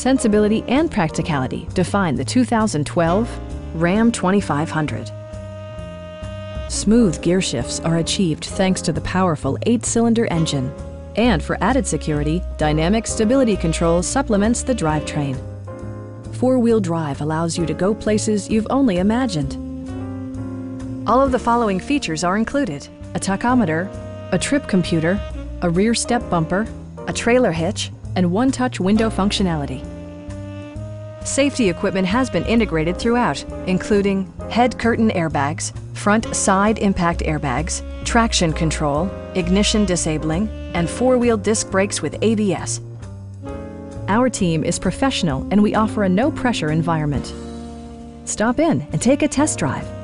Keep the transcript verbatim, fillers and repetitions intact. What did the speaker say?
Sensibility and practicality define the two thousand twelve Ram twenty-five hundred. Smooth gear shifts are achieved thanks to the powerful eight-cylinder engine. And for added security, dynamic stability control supplements the drivetrain. Four-wheel drive allows you to go places you've only imagined. All of the following features are included: a tachometer, a trip computer, a rear step bumper, a trailer hitch, and one-touch window functionality. Safety equipment has been integrated throughout, including head curtain airbags, front side impact airbags, traction control, ignition disabling, and four-wheel disc brakes with A B S. Our team is professional and we offer a no-pressure environment. Stop in and take a test drive.